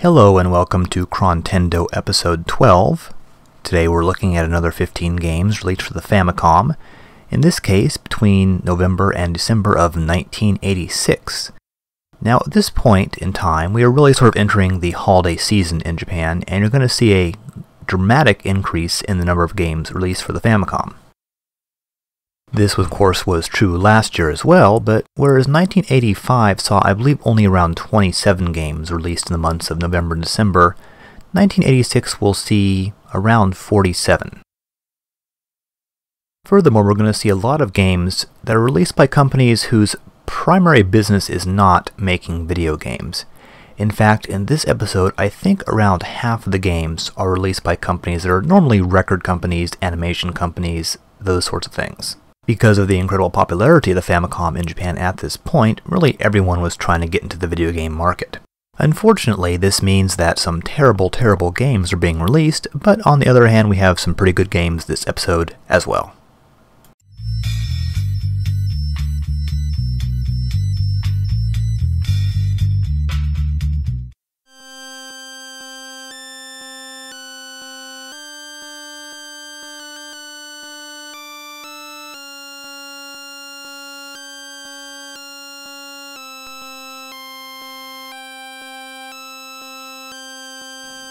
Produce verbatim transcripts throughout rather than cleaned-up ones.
Hello and welcome to Chrontendo episode twelve. Today we're looking at another fifteen games released for the Famicom, in this case between November and December of nineteen eighty-six. Now at this point in time we are really sort of entering the holiday season in Japan, and you're going to see a dramatic increase in the number of games released for the Famicom. This of course was true last year as well, but whereas nineteen eighty-five saw I believe only around twenty-seven games released in the months of November and December, nineteen eighty-six will see around forty-seven. Furthermore, we're going to see a lot of games that are released by companies whose primary business is not making video games. In fact, in this episode I think around half of the games are released by companies that are normally record companies, animation companies, those sorts of things. Because of the incredible popularity of the Famicom in Japan at this point, really everyone was trying to get into the video game market. Unfortunately, this means that some terrible, terrible games are being released, but on the other hand, we have some pretty good games this episode as well.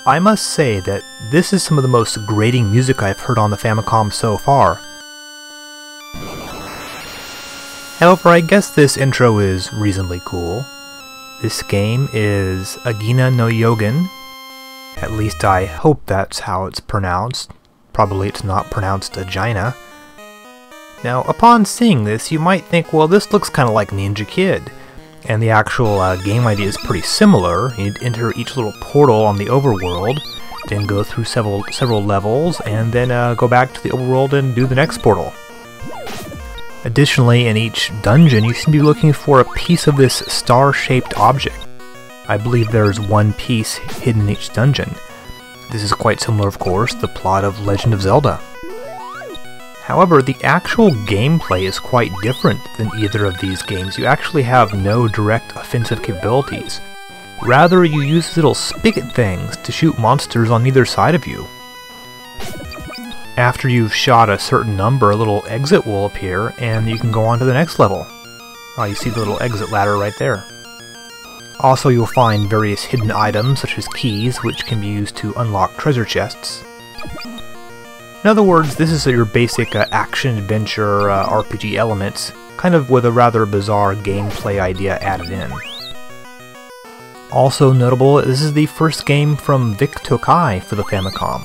I must say that this is some of the most grating music I've heard on the Famicom so far. However, I guess this intro is reasonably cool. This game is Agina no Yogen. At least I hope that's how it's pronounced. Probably it's not pronounced Agina. Now, upon seeing this, you might think, well, this looks kind of like Ninja Kid. And the actual uh, game idea is pretty similar. You'd enter each little portal on the overworld, then go through several several levels, and then uh, go back to the overworld and do the next portal. Additionally, in each dungeon, you seem to be looking for a piece of this star-shaped object. I believe there's one piece hidden in each dungeon. This is quite similar, of course, to the plot of Legend of Zelda. However, the actual gameplay is quite different than either of these games. You actually have no direct offensive capabilities. Rather, you use little spigot things to shoot monsters on either side of you. After you've shot a certain number, a little exit will appear, and you can go on to the next level. Oh, you see the little exit ladder right there. Also, you'll find various hidden items, such as keys, which can be used to unlock treasure chests. In other words, this is your basic uh, action-adventure uh, R P G elements, kind of with a rather bizarre gameplay idea added in. Also notable, this is the first game from Vic Tokai for the Famicom.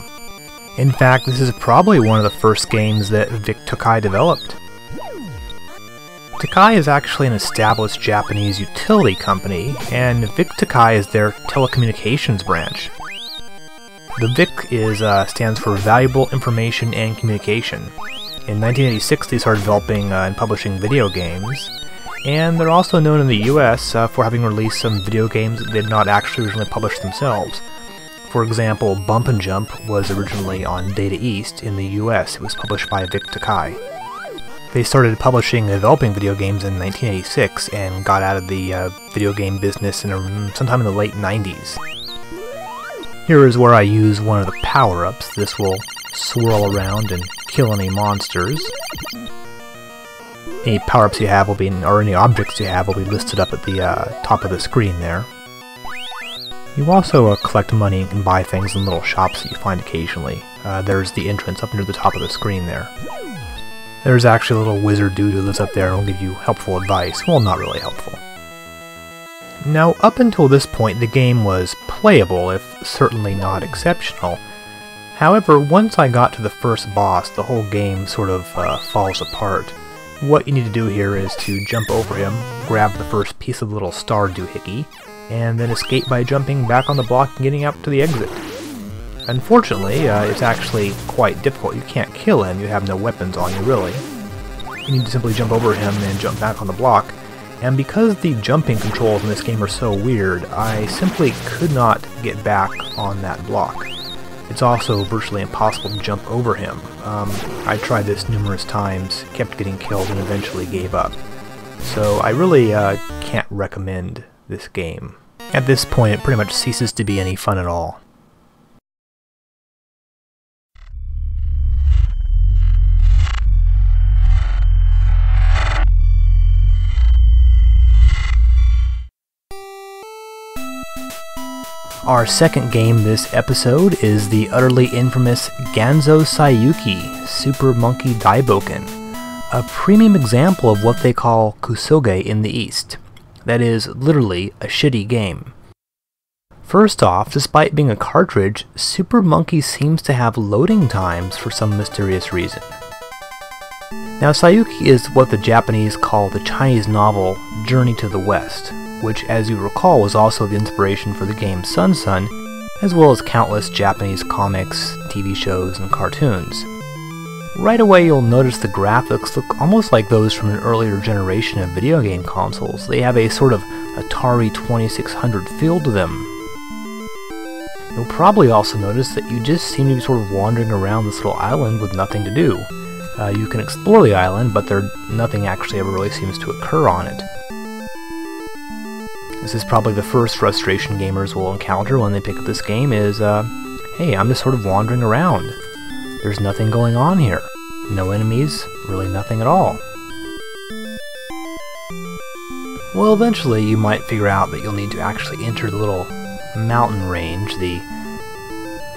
In fact, this is probably one of the first games that Vic Tokai developed. Tokai is actually an established Japanese utility company, and Vic Tokai is their telecommunications branch. The Vic is, uh, stands for Valuable Information and Communication. In nineteen eighty-six, they started developing uh, and publishing video games, and they're also known in the U S uh, for having released some video games that they did not actually originally publish themselves. For example, Bump and Jump was originally on Data East in the U S. It was published by Vic Tokai. They started publishing and developing video games in nineteen eighty-six and got out of the uh, video game business in a, sometime in the late nineties. Here is where I use one of the power-ups. This will swirl around and kill any monsters. Any power-ups you have will be, or any objects you have will be listed up at the uh, top of the screen there. You also uh, collect money and buy things in little shops that you find occasionally. Uh, there's the entrance up near the top of the screen there. There's actually a little wizard dude who lives up there and will give you helpful advice. Well, not really helpful. Now, up until this point, the game was playable, if certainly not exceptional. However, once I got to the first boss, the whole game sort of uh, falls apart. What you need to do here is to jump over him, grab the first piece of the little star doohickey, and then escape by jumping back on the block and getting up to the exit. Unfortunately, uh, it's actually quite difficult. You can't kill him, you have no weapons on you, really. You need to simply jump over him and jump back on the block. And because the jumping controls in this game are so weird, I simply could not get back on that block. It's also virtually impossible to jump over him. Um, I tried this numerous times, kept getting killed, and eventually gave up. So I really uh, can't recommend this game. At this point, it pretty much ceases to be any fun at all. Our second game this episode is the utterly infamous Ganso Saiyuuki: Super Monkey Daibouken, a premium example of what they call kusoge in the East. That is, literally, a shitty game. First off, despite being a cartridge, Super Monkey seems to have loading times for some mysterious reason. Now, Saiyuuki is what the Japanese call the Chinese novel Journey to the West, which, as you recall, was also the inspiration for the game Sun Sun, as well as countless Japanese comics, T V shows, and cartoons. Right away you'll notice the graphics look almost like those from an earlier generation of video game consoles. They have a sort of Atari twenty-six hundred feel to them. You'll probably also notice that you just seem to be sort of wandering around this little island with nothing to do. Uh, you can explore the island, but there nothing actually ever really seems to occur on it. This is probably the first frustration gamers will encounter when they pick up this game is, uh, hey, I'm just sort of wandering around. There's nothing going on here. No enemies, really nothing at all. Well, eventually you might figure out that you'll need to actually enter the little mountain range, the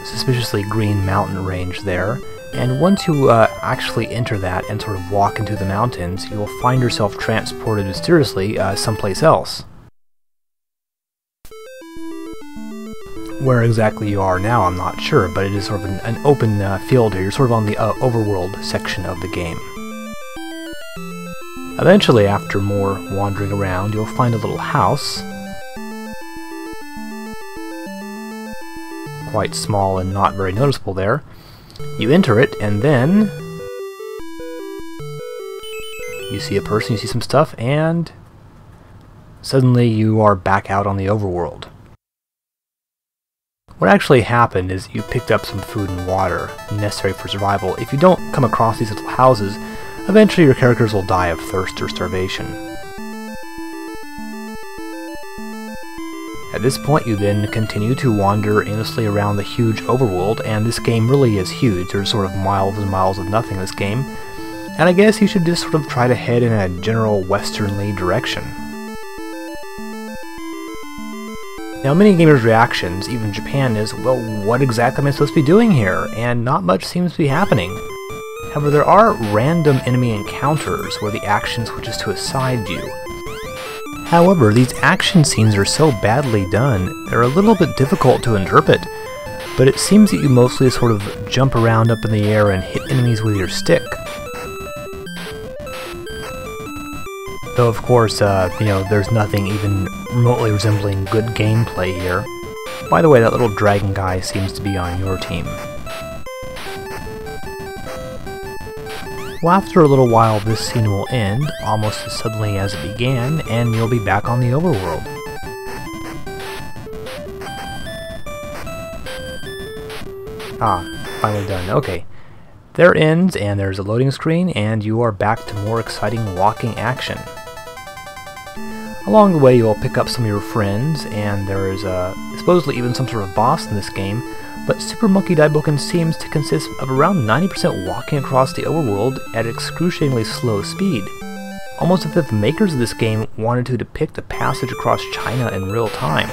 suspiciously green mountain range there, and once you uh, actually enter that and sort of walk into the mountains, you will find yourself transported mysteriously uh, someplace else. Where exactly you are now, I'm not sure, but it is sort of an, an open uh, field here. You're sort of on the uh, overworld section of the game. Eventually, after more wandering around, you'll find a little house. Quite small and not very noticeable there. You enter it, and then you see a person, you see some stuff, and suddenly you are back out on the overworld. What actually happened is you picked up some food and water, necessary for survival. If you don't come across these little houses, eventually your characters will die of thirst or starvation. At this point you then continue to wander aimlessly around the huge overworld, and this game really is huge. There's sort of miles and miles of nothing in this game, and I guess you should just sort of try to head in a general westernly direction. Now, many gamers' reactions, even Japan, is, well, what exactly am I supposed to be doing here? And not much seems to be happening. However, there are random enemy encounters where the action switches to a side view. However, these action scenes are so badly done, they're a little bit difficult to interpret, but it seems that you mostly sort of jump around up in the air and hit enemies with your stick. Though, of course, uh, you know, there's nothing even remotely resembling good gameplay here. By the way, that little dragon guy seems to be on your team. Well, after a little while, this scene will end, almost as suddenly as it began, and you'll be back on the overworld. Ah, finally done. Okay. There ends, and there's a loading screen, and you are back to more exciting walking action. Along the way, you'll pick up some of your friends, and there is uh, supposedly even some sort of boss in this game, but Super Monkey Daibouken seems to consist of around ninety percent walking across the overworld at excruciatingly slow speed, almost as if the makers of this game wanted to depict a passage across China in real time.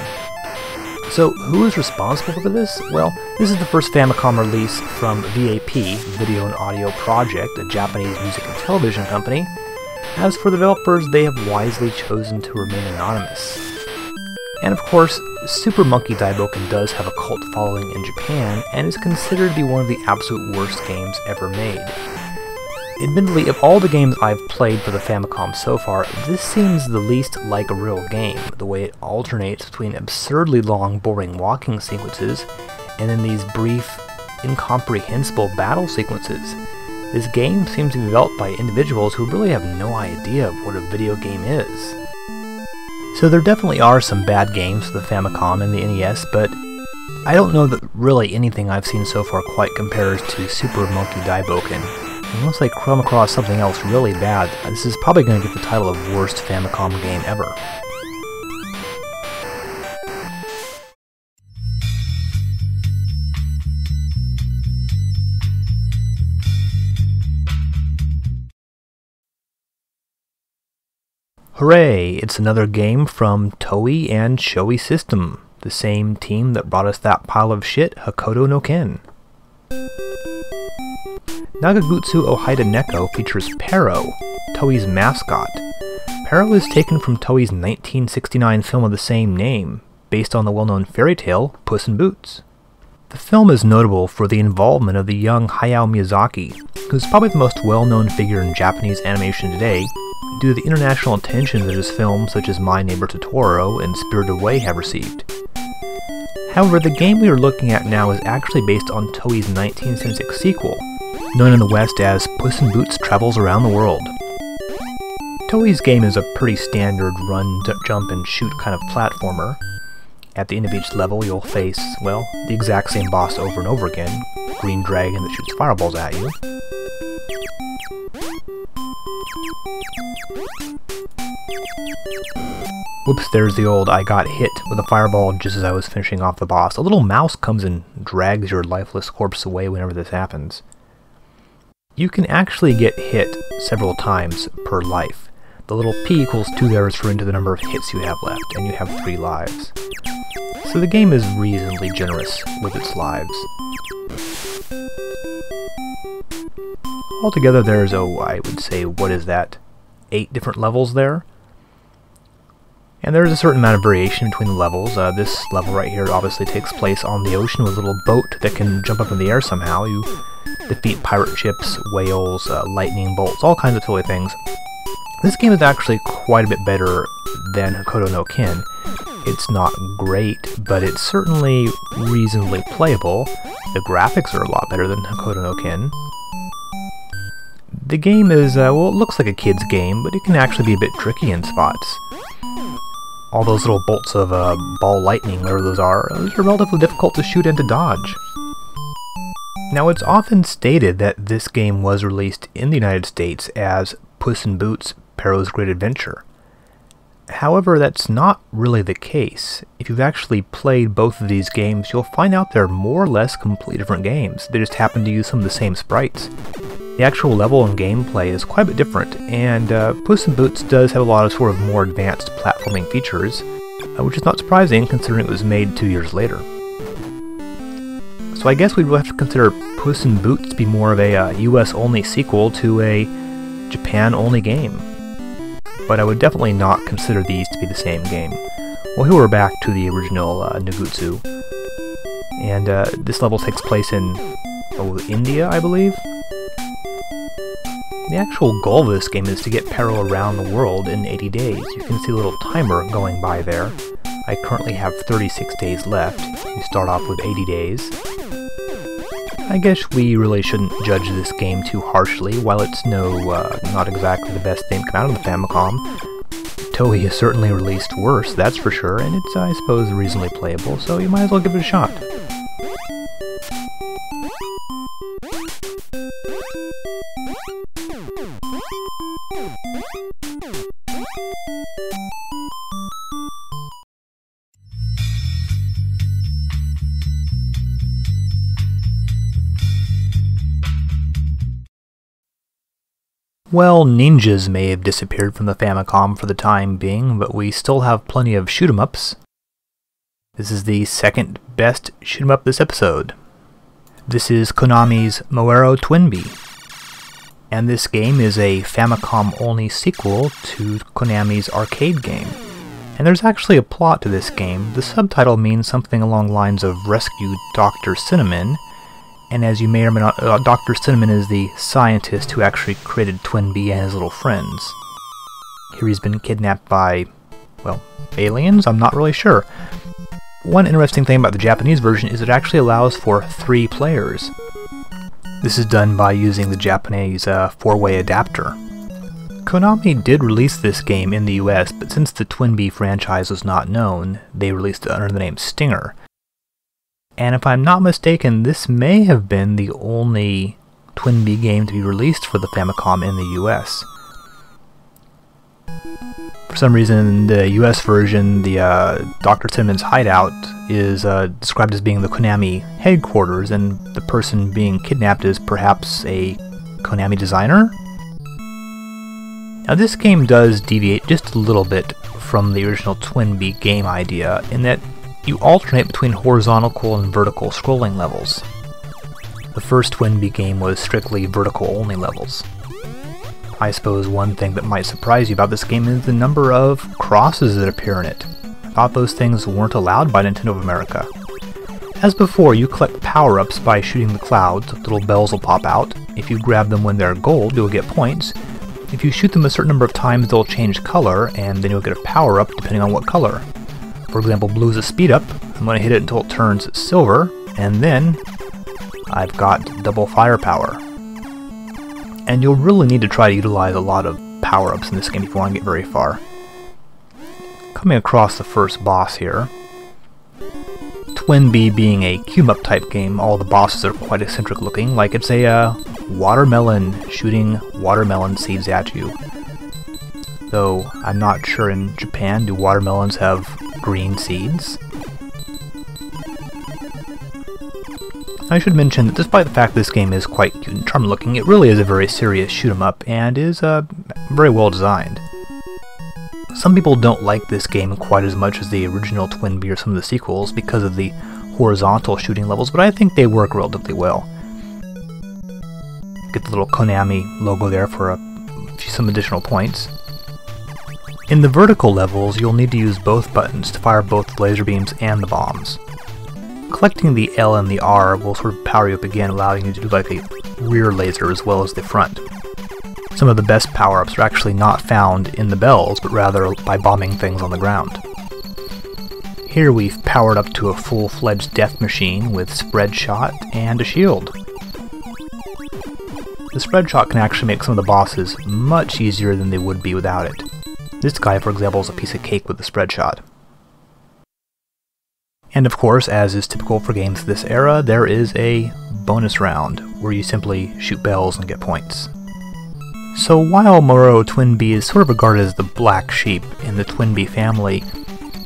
So, who is responsible for this? Well, this is the first Famicom release from V A P, Video and Audio Project, a Japanese music and television company. As for the developers, they have wisely chosen to remain anonymous. And of course, Super Monkey Daibouken does have a cult following in Japan, and is considered to be one of the absolute worst games ever made. Admittedly, of all the games I've played for the Famicom so far, this seems the least like a real game, the way it alternates between absurdly long, boring walking sequences, and then these brief, incomprehensible battle sequences. This game seems to be developed by individuals who really have no idea of what a video game is. So there definitely are some bad games for the Famicom and the N E S, but I don't know that really anything I've seen so far quite compares to Super Monkey Daibouken. Unless I come across something else really bad, this is probably going to get the title of worst Famicom game ever. Hooray! It's another game from Toei and Shoei System, the same team that brought us that pile of shit, Hokuto no Ken. Nagagutsu o Haita Neko features Pero, Toei's mascot. Pero is taken from Toei's nineteen sixty-nine film of the same name, based on the well-known fairy tale Puss in Boots. The film is notable for the involvement of the young Hayao Miyazaki, who's probably the most well-known figure in Japanese animation today, due to the international attention that his films such as My Neighbor Totoro and Spirited Away have received. However, the game we are looking at now is actually based on Toei's nineteen seventy-six sequel, known in the West as Puss in Boots Travels Around the World. Toei's game is a pretty standard run, jump, and shoot kind of platformer. At the end of each level you'll face, well, the exact same boss over and over again, green dragon that shoots fireballs at you. Whoops, there's the old I got hit with a fireball just as I was finishing off the boss. A little mouse comes and drags your lifeless corpse away whenever this happens. You can actually get hit several times per life. The little p equals two there is referring to the number of hits you have left, and you have three lives. So the game is reasonably generous with its lives. Altogether there's, oh, I would say, what is that, eight different levels there? And there's a certain amount of variation between the levels. Uh, this level right here obviously takes place on the ocean with a little boat that can jump up in the air somehow. You defeat pirate ships, whales, uh, lightning bolts, all kinds of silly things. This game is actually quite a bit better than Hokuto no Ken. It's not great, but it's certainly reasonably playable. The graphics are a lot better than Hokuto no Ken. The game is, uh, well, it looks like a kid's game, but it can actually be a bit tricky in spots. All those little bolts of uh, ball lightning, whatever those are, those are relatively difficult to shoot and to dodge. Now, it's often stated that this game was released in the United States as Puss in Boots: Pero's Great Adventure. However, that's not really the case. If you've actually played both of these games, you'll find out they're more or less completely different games. They just happen to use some of the same sprites. The actual level and gameplay is quite a bit different, and uh, Puss in Boots does have a lot of sort of more advanced platforming features, uh, which is not surprising considering it was made two years later. So I guess we'd have to consider Puss in Boots to be more of a uh, U S-only sequel to a Japan-only game. But I would definitely not consider these to be the same game. Well, here we're back to the original uh, Nagagutsu, and uh, this level takes place in, oh, India, I believe? The actual goal of this game is to get Pero around the world in eighty days. You can see a little timer going by there. I currently have thirty-six days left. You start off with eighty days. I guess we really shouldn't judge this game too harshly. While it's no, uh, not exactly the best thing come out of the Famicom, Toei has certainly released worse, that's for sure, and it's, I suppose, reasonably playable, so you might as well give it a shot. Well, ninjas may have disappeared from the Famicom for the time being, but we still have plenty of shoot 'em ups. This is the second best shoot 'em up this episode. This is Konami's Moero Twinbee, and this game is a Famicom-only sequel to Konami's arcade game. And there's actually a plot to this game. The subtitle means something along the lines of Rescue Doctor Cinnamon. And as you may or may not, uh, Doctor Cinnamon is the scientist who actually created Twinbee and his little friends. Here he's been kidnapped by, well, aliens? I'm not really sure. One interesting thing about the Japanese version is it actually allows for three players. This is done by using the Japanese uh, four-way adapter. Konami did release this game in the U S, but since the Twinbee franchise was not known, they released it under the name Stinger. And if I'm not mistaken, this may have been the only Twinbee game to be released for the Famicom in the U S. For some reason, the U S version, the uh, Doctor Cinnamon's hideout, is uh, described as being the Konami headquarters, and the person being kidnapped is perhaps a Konami designer? Now this game does deviate just a little bit from the original Twinbee game idea in that you alternate between horizontal and vertical scrolling levels. The first Twinbee game was strictly vertical-only levels. I suppose one thing that might surprise you about this game is the number of crosses that appear in it. I thought those things weren't allowed by Nintendo of America. As before, you collect power-ups by shooting the clouds. Little bells will pop out. If you grab them when they're gold, you'll get points. If you shoot them a certain number of times, they'll change color, and then you'll get a power-up depending on what color. For example, blue is a speed-up. I'm going to hit it until it turns silver, and then I've got double firepower. And you'll really need to try to utilize a lot of power-ups in this game if you want to get very far. Coming across the first boss here. Twinbee being a cube-up type game, all the bosses are quite eccentric looking, like it's a uh, watermelon shooting watermelon seeds at you. Though I'm not sure in Japan, do watermelons have green seeds? I should mention that despite the fact this game is quite cute and charming looking, it really is a very serious shoot-em-up and is uh, very well designed. Some people don't like this game quite as much as the original Twinbee or some of the sequels because of the horizontal shooting levels, but I think they work relatively well. Get the little Konami logo there for a, some additional points. In the vertical levels, you'll need to use both buttons to fire both the laser beams and the bombs. Collecting the L and the R will sort of power you up again, allowing you to do like a rear laser as well as the front. Some of the best power-ups are actually not found in the bells, but rather by bombing things on the ground. Here we've powered up to a full-fledged death machine with spread shot and a shield. The spread shot can actually make some of the bosses much easier than they would be without it. This guy, for example, is a piece of cake with the spread shot. And of course, as is typical for games of this era, there is a bonus round, where you simply shoot bells and get points. So while Moero Twinbee is sort of regarded as the black sheep in the Twinbee family,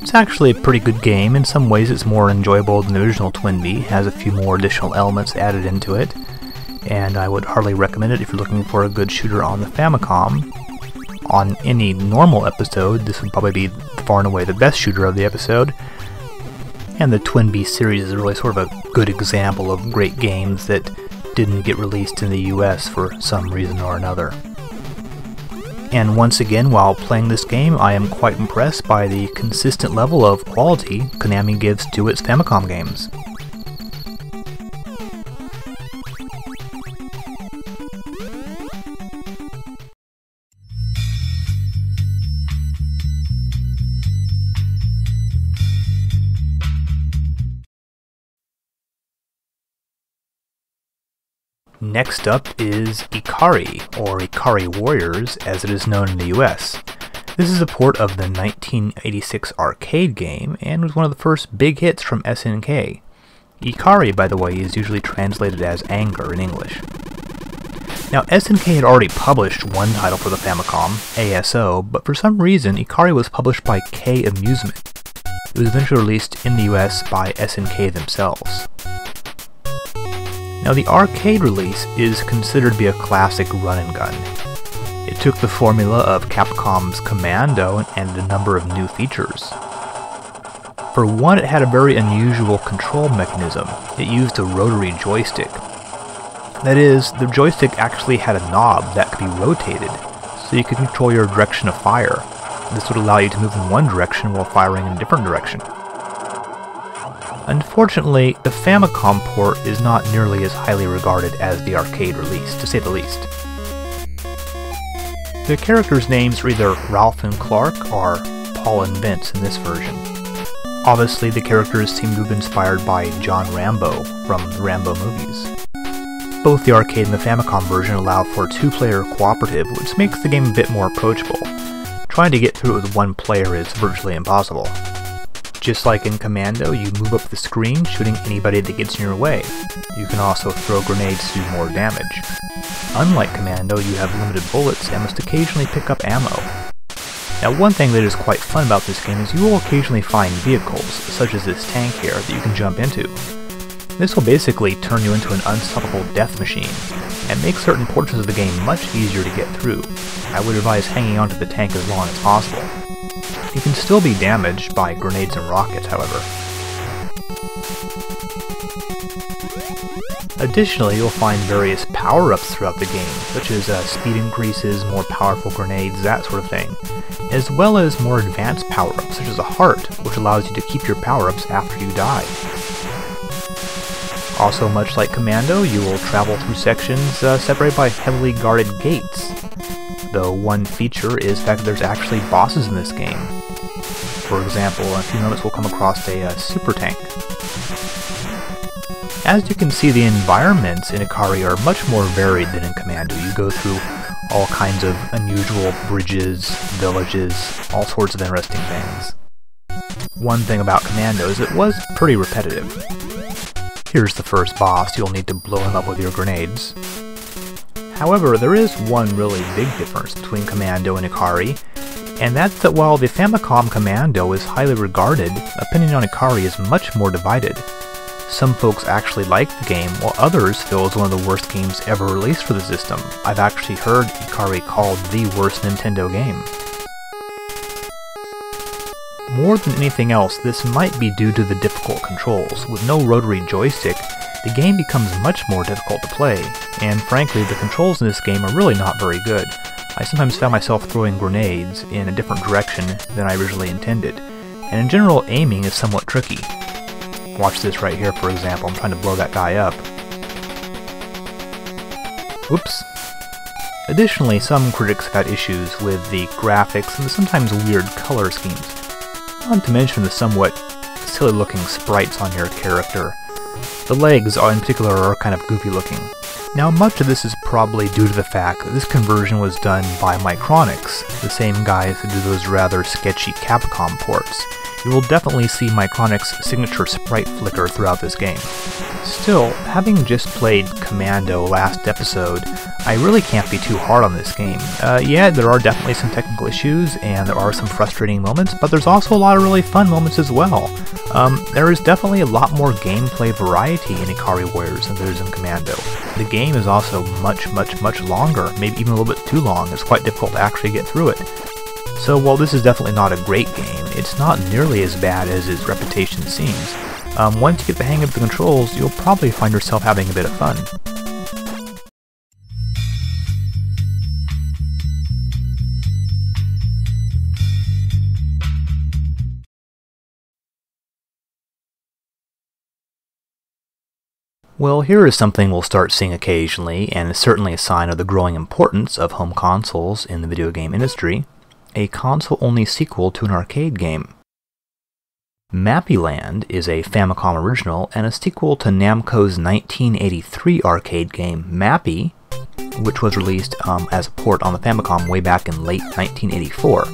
it's actually a pretty good game. In some ways it's more enjoyable than the original Twinbee, has a few more additional elements added into it, and I would hardly recommend it if you're looking for a good shooter on the Famicom. On any normal episode, this would probably be far and away the best shooter of the episode, and the Twinbee series is really sort of a good example of great games that didn't get released in the U S for some reason or another. And once again, while playing this game, I am quite impressed by the consistent level of quality Konami gives to its Famicom games. Next up is Ikari, or Ikari Warriors as it is known in the U S. This is a port of the nineteen eighty-six arcade game and was one of the first big hits from S N K. Ikari, by the way, is usually translated as anger in English. Now, S N K had already published one title for the Famicom, A S O, but for some reason Ikari was published by K Amusement. It was eventually released in the U S by S N K themselves. Now the arcade release is considered to be a classic run-and-gun. It took the formula of Capcom's Commando and added a number of new features. For one, it had a very unusual control mechanism. It used a rotary joystick. That is, the joystick actually had a knob that could be rotated, so you could control your direction of fire. This would allow you to move in one direction while firing in a different direction. Unfortunately, the Famicom port is not nearly as highly regarded as the arcade release, to say the least. The characters' names are either Ralph and Clark or Paul and Vince in this version. Obviously, the characters seem to have been inspired by John Rambo from the Rambo movies. Both the arcade and the Famicom version allow for two-player cooperative, which makes the game a bit more approachable. Trying to get through it with one player is virtually impossible. Just like in Commando, you move up the screen, shooting anybody that gets in your way. You can also throw grenades to do more damage. Unlike Commando, you have limited bullets and must occasionally pick up ammo. Now one thing that is quite fun about this game is you will occasionally find vehicles, such as this tank here, that you can jump into. This will basically turn you into an unstoppable death machine, and make certain portions of the game much easier to get through. I would advise hanging onto the tank as long as possible. You can still be damaged by grenades and rockets, however. Additionally, you'll find various power-ups throughout the game, such as uh, speed increases, more powerful grenades, that sort of thing, as well as more advanced power-ups, such as a heart, which allows you to keep your power-ups after you die. Also, much like Commando, you will travel through sections uh, separated by heavily guarded gates, though one feature is the fact that there's actually bosses in this game. For example, in a few moments we'll come across a uh, super tank. As you can see, the environments in Ikari are much more varied than in Commando. You go through all kinds of unusual bridges, villages, all sorts of interesting things. One thing about Commando is it was pretty repetitive. Here's the first boss. You'll need to blow him up with your grenades. However, there is one really big difference between Commando and Ikari, and that's that while the Famicom Commando is highly regarded, opinion on Ikari is much more divided. Some folks actually like the game, while others feel it's one of the worst games ever released for the system. I've actually heard Ikari called the worst Nintendo game. More than anything else, this might be due to the difficult controls. With no rotary joystick, the game becomes much more difficult to play, and frankly, the controls in this game are really not very good. I sometimes found myself throwing grenades in a different direction than I originally intended, and in general, aiming is somewhat tricky. Watch this right here, for example. I'm trying to blow that guy up. Oops. Additionally, some critics have had issues with the graphics and the sometimes weird color schemes, not to mention the somewhat silly-looking sprites on your character. The legs, in particular, are kind of goofy-looking. Now, much of this is probably due to the fact that this conversion was done by Micronics, the same guys who do those rather sketchy Capcom ports. You will definitely see Micronics' signature sprite flicker throughout this game. Still, having just played Commando last episode, I really can't be too hard on this game. Uh, yeah, there are definitely some technical issues, and there are some frustrating moments, but there's also a lot of really fun moments as well. Um, there is definitely a lot more gameplay variety in Ikari Warriors than there is in Commando. The game is also much, much, much longer, maybe even a little bit too long. It's quite difficult to actually get through it. So while this is definitely not a great game, it's not nearly as bad as its reputation seems. Um, once you get the hang of the controls, you'll probably find yourself having a bit of fun. Well, here is something we'll start seeing occasionally, and is certainly a sign of the growing importance of home consoles in the video game industry. A console-only sequel to an arcade game. Mappy Land is a Famicom original and a sequel to Namco's nineteen eighty-three arcade game Mappy, which was released um, as a port on the Famicom way back in late nineteen eighty-four.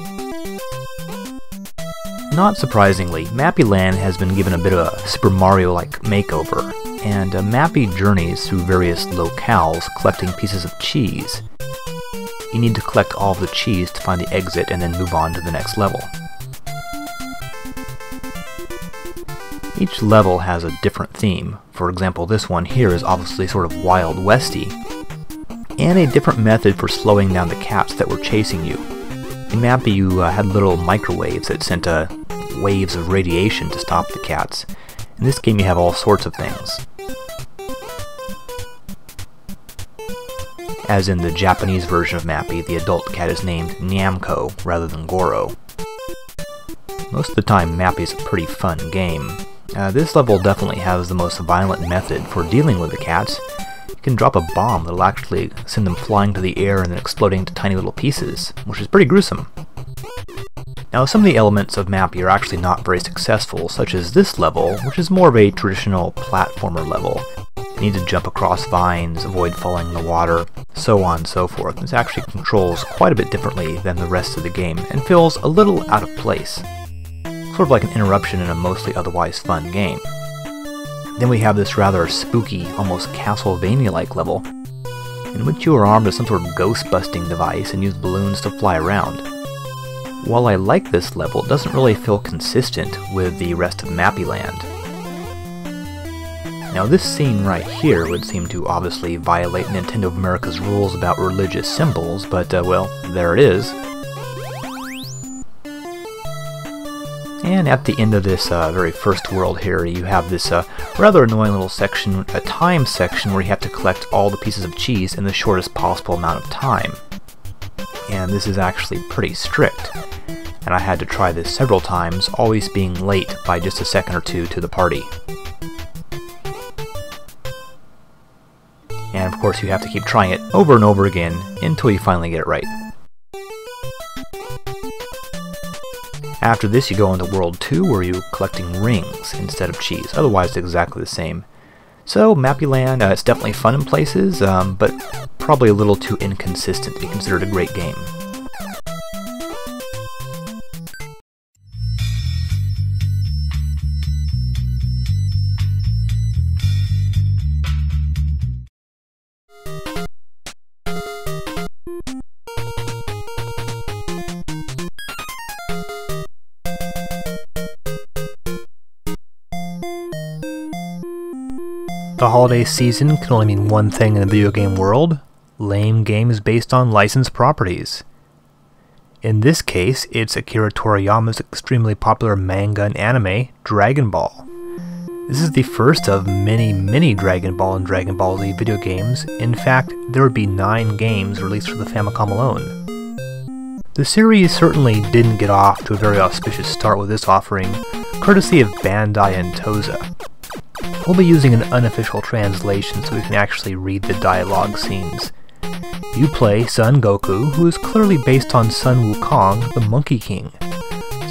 Not surprisingly, Mappy Land has been given a bit of a Super Mario-like makeover, and uh, Mappy journeys through various locales collecting pieces of cheese. You need to collect all of the cheese to find the exit and then move on to the next level. Each level has a different theme. For example, this one here is obviously sort of Wild Westy, and a different method for slowing down the cats that were chasing you. In Mappy, you uh, had little microwaves that sent uh, waves of radiation to stop the cats. In this game, you have all sorts of things. As in the Japanese version of Mappy, the adult cat is named Namco rather than Goro. Most of the time, Mappy is a pretty fun game. Uh, this level definitely has the most violent method for dealing with the cats. You can drop a bomb that'll actually send them flying to the air and then exploding into tiny little pieces, which is pretty gruesome. Now, some of the elements of Mappy are actually not very successful, such as this level, which is more of a traditional platformer level. You need to jump across vines, avoid falling in the water, so on and so forth. This actually controls quite a bit differently than the rest of the game, and feels a little out of place. Sort of like an interruption in a mostly otherwise fun game. Then we have this rather spooky, almost Castlevania-like level, in which you are armed with some sort of ghost-busting device and use balloons to fly around. While I like this level, it doesn't really feel consistent with the rest of Mappy Land. Now this scene right here would seem to obviously violate Nintendo of America's rules about religious symbols, but uh, well, there it is. And at the end of this uh, very first world here, you have this uh, rather annoying little section, a time section, where you have to collect all the pieces of cheese in the shortest possible amount of time. And this is actually pretty strict. And I had to try this several times, always being late by just a second or two to the party. And of course you have to keep trying it over and over again until you finally get it right. After this you go into World two where you're collecting rings instead of cheese, otherwise it's exactly the same. So Mappy Land, uh, it's definitely fun in places, um, but probably a little too inconsistent to be considered a great game. The holiday season can only mean one thing in the video game world: lame games based on licensed properties. In this case, it's Akira Toriyama's extremely popular manga and anime, Dragon Ball. This is the first of many, many Dragon Ball and Dragon Ball Z video games. In fact, there would be nine games released for the Famicom alone. The series certainly didn't get off to a very auspicious start with this offering, courtesy of Bandai and Toei. We'll be using an unofficial translation so we can actually read the dialogue scenes. You play Son Goku, who is clearly based on Sun Wukong, the Monkey King.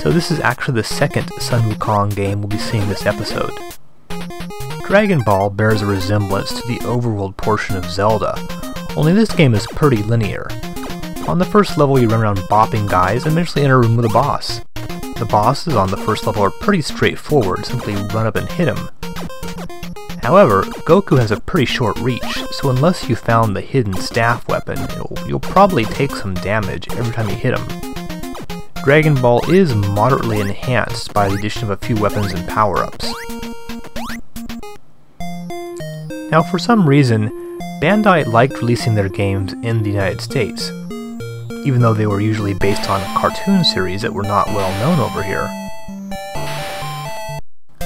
So this is actually the second Sun Wukong game we'll be seeing this episode. Dragon Ball bears a resemblance to the overworld portion of Zelda, only this game is pretty linear. On the first level you run around bopping guys and eventually enter a room with a boss. The bosses on the first level are pretty straightforward, simply run up and hit him. However, Goku has a pretty short reach, so unless you found the hidden staff weapon, you'll probably take some damage every time you hit him. Dragon Ball is moderately enhanced by the addition of a few weapons and power-ups. Now for some reason, Bandai liked releasing their games in the United States, even though they were usually based on cartoon series that were not well known over here.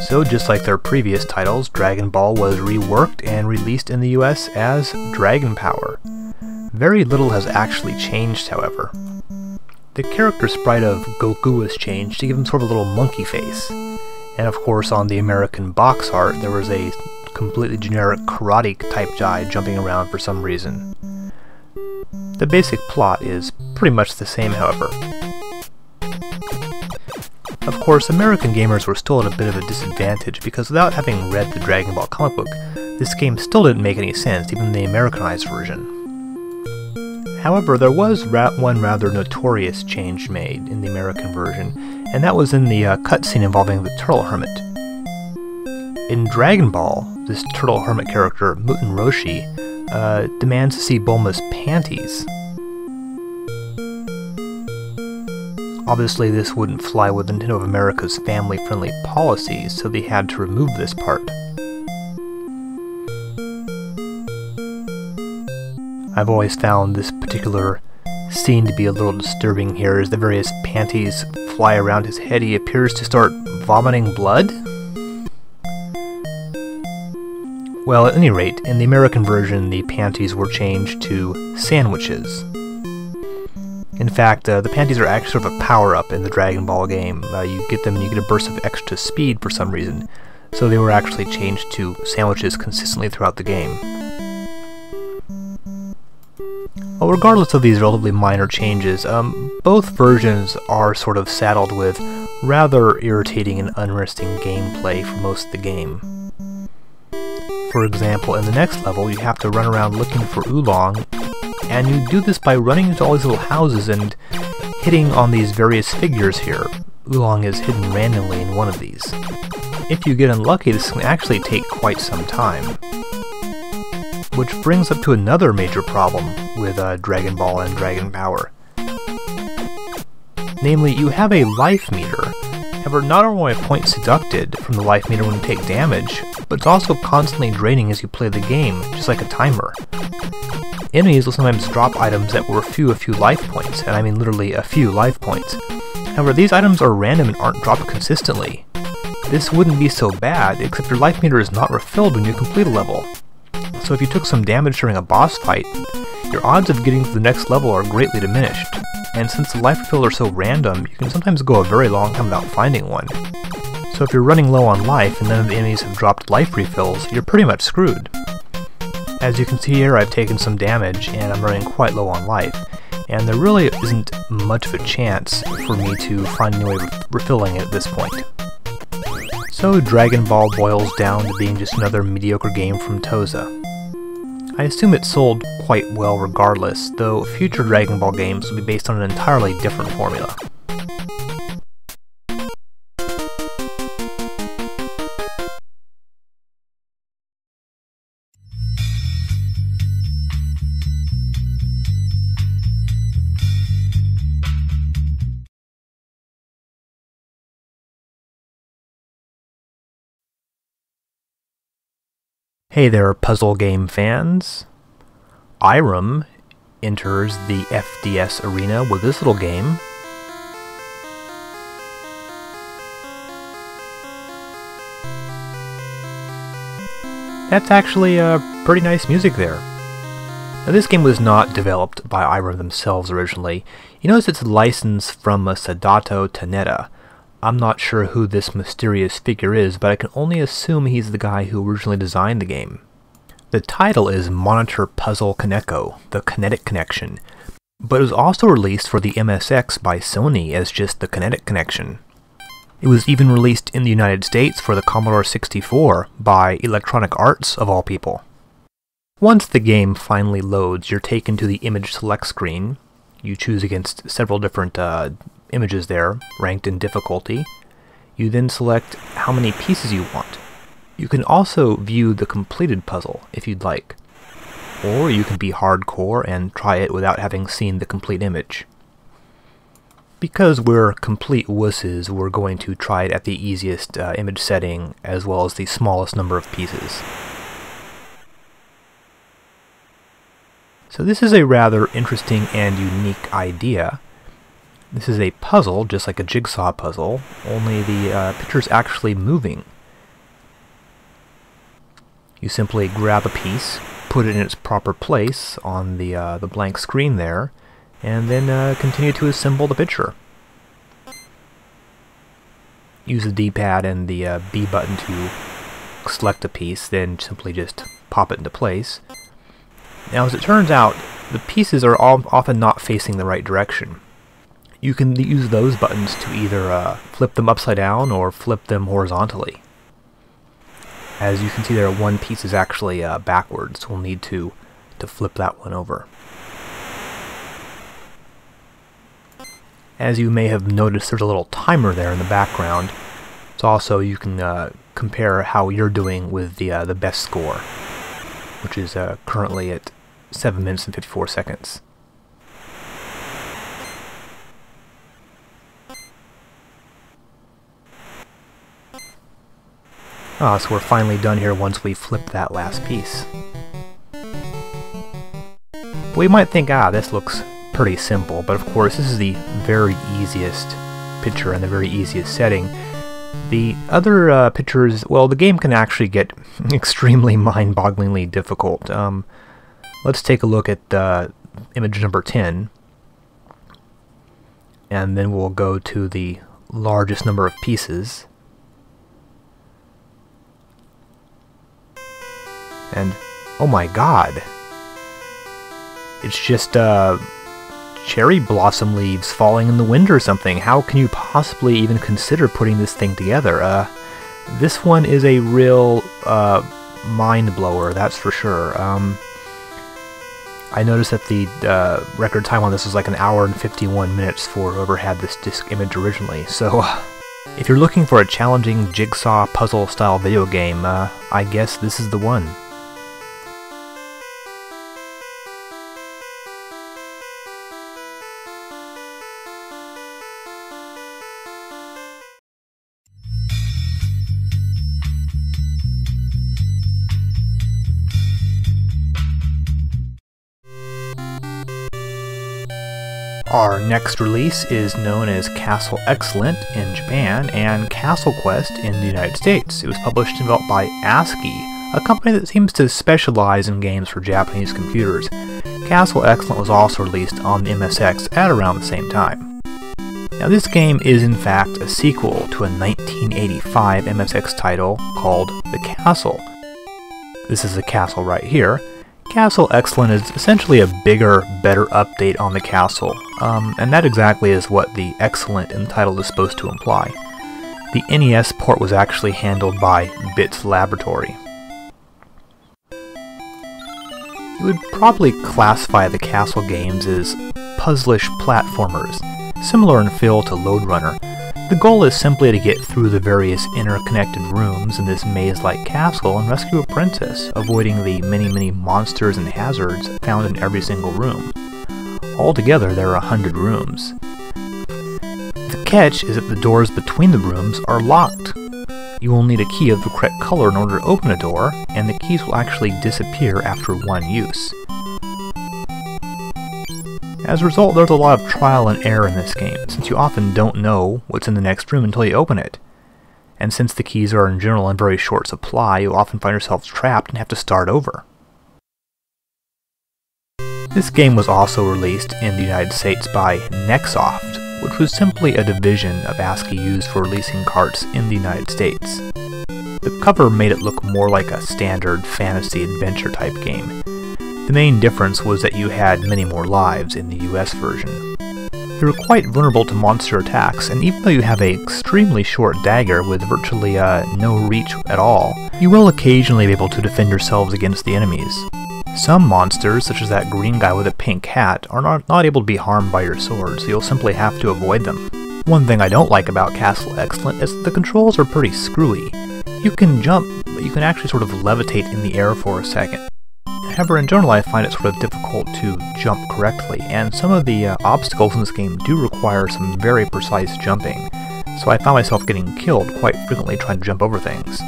So just like their previous titles, Dragon Ball was reworked and released in the U S as Dragon Power. Very little has actually changed, however. The character sprite of Goku was changed to give him sort of a little monkey face. And of course on the American box art there was a completely generic karate type guy jumping around for some reason. The basic plot is pretty much the same, however. Of course, American gamers were still at a bit of a disadvantage because without having read the Dragon Ball comic book, this game still didn't make any sense, even the Americanized version. However, there was ra- one rather notorious change made in the American version, and that was in the uh, cutscene involving the Turtle Hermit. In Dragon Ball, this Turtle Hermit character, Muten Roshi, uh, demands to see Bulma's panties. Obviously this wouldn't fly with Nintendo of America's family-friendly policies, so they had to remove this part. I've always found this particular scene to be a little disturbing here, as the various panties fly around his head. He appears to start vomiting blood? Well, at any rate, in the American version the panties were changed to sandwiches. In fact, uh, the panties are actually sort of a power-up in the Dragon Ball game. Uh, you get them and you get a burst of extra speed for some reason, so they were actually changed to sandwiches consistently throughout the game. Well, regardless of these relatively minor changes, um, both versions are sort of saddled with rather irritating and uninteresting gameplay for most of the game. For example, in the next level you have to run around looking for Oolong, and you do this by running into all these little houses and hitting on these various figures here. Oolong is hidden randomly in one of these. If you get unlucky, this can actually take quite some time. Which brings up to another major problem with uh, Dragon Ball and Dragon Power. Namely, you have a life meter. However, not only are points deducted from the life meter when you take damage, but it's also constantly draining as you play the game, just like a timer. Enemies will sometimes drop items that will few a few life points, and I mean literally a few life points. However, these items are random and aren't dropped consistently. This wouldn't be so bad, except your life meter is not refilled when you complete a level. So if you took some damage during a boss fight, your odds of getting to the next level are greatly diminished. And since the life refills are so random, you can sometimes go a very long time without finding one. So if you're running low on life and none of the enemies have dropped life refills, you're pretty much screwed. As you can see here, I've taken some damage and I'm running quite low on life, and there really isn't much of a chance for me to find any way of refilling it at this point. So Dragon Ball boils down to being just another mediocre game from Toei. I assume it sold quite well regardless, though future Dragon Ball games will be based on an entirely different formula. Hey there, puzzle game fans! Irem enters the F D S arena with this little game. That's actually a uh, pretty nice music there. Now, this game was not developed by Irem themselves originally. You notice it's licensed from uh, Sadato Taneda. I'm not sure who this mysterious figure is, but I can only assume he's the guy who originally designed the game. The title is Monitor Puzzle Koneko, The Kinetic Connection, but it was also released for the M S X by Sony as just The Kinetic Connection. It was even released in the United States for the Commodore sixty-four by Electronic Arts, of all people. Once the game finally loads, you're taken to the image select screen. You choose against several different uh, images there, ranked in difficulty. You then select how many pieces you want. You can also view the completed puzzle if you'd like, or you can be hardcore and try it without having seen the complete image. Because we're complete wusses, we're going to try it at the easiest uh, image setting as well as the smallest number of pieces. So this is a rather interesting and unique idea. This is a puzzle, just like a jigsaw puzzle, only the uh, picture's actually moving. You simply grab a piece, put it in its proper place on the, uh, the blank screen there, and then uh, continue to assemble the picture. Use the D-pad and the uh, B button to select a piece, then simply just pop it into place. Now, as it turns out, the pieces are all often not facing the right direction. You can use those buttons to either uh, flip them upside down or flip them horizontally. As you can see there, one piece is actually uh, backwards. We'll need to, to flip that one over. As you may have noticed, there's a little timer there in the background. It's also, you can uh, compare how you're doing with the, uh, the best score, which is uh, currently at seven minutes and fifty-four seconds. Ah, so we're finally done here once we flip that last piece. But we might think, ah, this looks pretty simple, but of course this is the very easiest picture and the very easiest setting. The other uh, pictures, well, the game can actually get extremely mind-bogglingly difficult. Um, let's take a look at uh, image number ten, and then we'll go to the largest number of pieces. And oh my god, it's just uh, cherry blossom leaves falling in the wind or something. How can you possibly even consider putting this thing together? Uh, this one is a real uh, mind blower, that's for sure. Um, I noticed that the uh, record time on this was like an hour and fifty-one minutes for whoever had this disc image originally, so... If you're looking for a challenging jigsaw puzzle style video game, uh, I guess this is the one. Our next release is known as Castle Excellent in Japan and Castle Quest in the United States. It was published and developed by ASCII, a company that seems to specialize in games for Japanese computers. Castle Excellent was also released on the M S X at around the same time. Now this game is in fact a sequel to a nineteen eighty-five M S X title called The Castle. This is the castle right here. Castle Excellent is essentially a bigger, better update on the castle, um, and that exactly is what the Excellent in the title is supposed to imply. The N E S port was actually handled by Bit's Laboratory. You would probably classify the castle games as puzzlish platformers, similar in feel to Lode Runner. The goal is simply to get through the various interconnected rooms in this maze-like castle and rescue a princess, avoiding the many, many monsters and hazards found in every single room. Altogether, there are a hundred rooms. The catch is that the doors between the rooms are locked. You will need a key of the correct color in order to open a door, and the keys will actually disappear after one use. As a result, there's a lot of trial and error in this game, since you often don't know what's in the next room until you open it. And since the keys are in general in very short supply, you'll often find yourself trapped and have to start over. This game was also released in the United States by Nexoft, which was simply a division of ASCII used for releasing carts in the United States. The cover made it look more like a standard fantasy adventure type game. The main difference was that you had many more lives in the U S version. You were quite vulnerable to monster attacks, and even though you have an extremely short dagger with virtually uh, no reach at all, you will occasionally be able to defend yourselves against the enemies. Some monsters, such as that green guy with a pink hat, are not, not able to be harmed by your sword, so you'll simply have to avoid them. One thing I don't like about Castle Excellent is that the controls are pretty screwy. You can jump, but you can actually sort of levitate in the air for a second. However, in general I find it sort of difficult to jump correctly, and some of the uh, obstacles in this game do require some very precise jumping, so I found myself getting killed quite frequently trying to jump over things.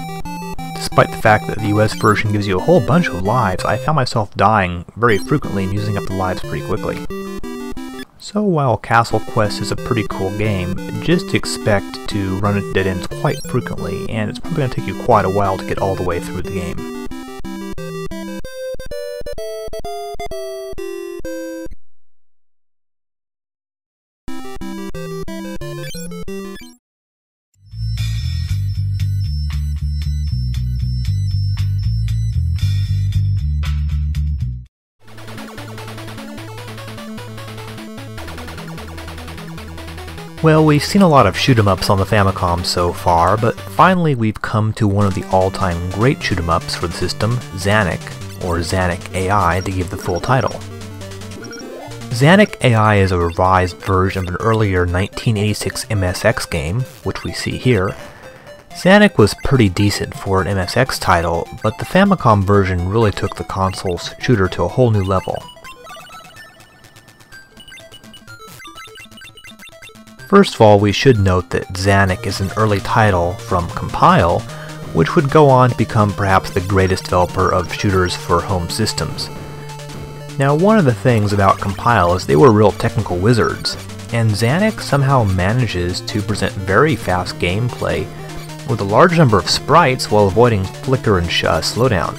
Despite the fact that the U S version gives you a whole bunch of lives, I found myself dying very frequently and using up the lives pretty quickly. So while Castle Quest is a pretty cool game, just expect to run into dead ends quite frequently, and it's probably going to take you quite a while to get all the way through the game. Well, we've seen a lot of shoot-em-ups on the Famicom so far, but finally we've come to one of the all-time great shoot-em-ups for the system, Zanuck, or Zanuck A I to give the full title. Zanuck A I is a revised version of an earlier nineteen eighty-six M S X game, which we see here. Zanuck was pretty decent for an M S X title, but the Famicom version really took the console's shooter to a whole new level. First of all, we should note that Zanuck is an early title from Compile, which would go on to become perhaps the greatest developer of shooters for home systems. Now, one of the things about Compile is they were real technical wizards, and Zanuck somehow manages to present very fast gameplay with a large number of sprites while avoiding flicker and sh uh, slowdown.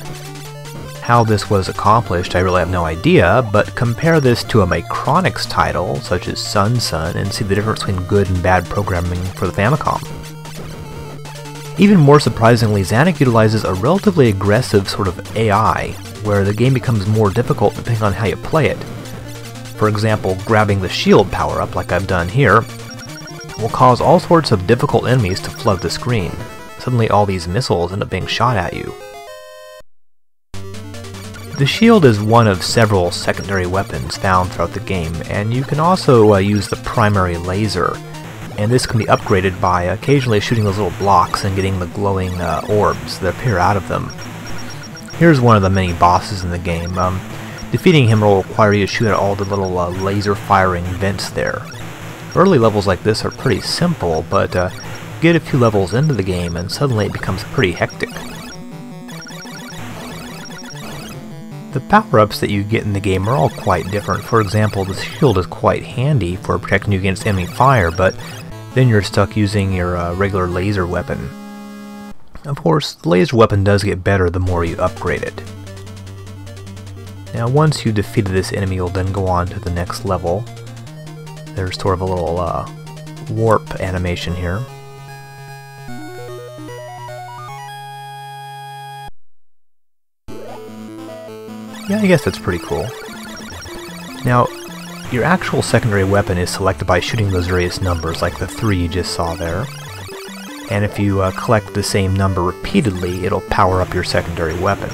How this was accomplished, I really have no idea, but compare this to a Micronics title, such as Sun Sun, and see the difference between good and bad programming for the Famicom. Even more surprisingly, Zanuck utilizes a relatively aggressive sort of A I, where the game becomes more difficult depending on how you play it. For example, grabbing the shield power-up, like I've done here, will cause all sorts of difficult enemies to flood the screen. Suddenly all these missiles end up being shot at you. The shield is one of several secondary weapons found throughout the game, and you can also uh, use the primary laser, and this can be upgraded by occasionally shooting those little blocks and getting the glowing uh, orbs that appear out of them. Here's one of the many bosses in the game. Um, defeating him will require you to shoot at all the little uh, laser firing vents there. Early levels like this are pretty simple, but uh, get a few levels into the game and suddenly it becomes pretty hectic. The power-ups that you get in the game are all quite different. For example, the shield is quite handy for protecting you against enemy fire, but then you're stuck using your uh, regular laser weapon. Of course, the laser weapon does get better the more you upgrade it. Now once you've defeated this enemy, you'll then go on to the next level. There's sort of a little uh, warp animation here. Yeah, I guess that's pretty cool. Now, your actual secondary weapon is selected by shooting those various numbers, like the three you just saw there. And if you uh, collect the same number repeatedly, it'll power up your secondary weapon.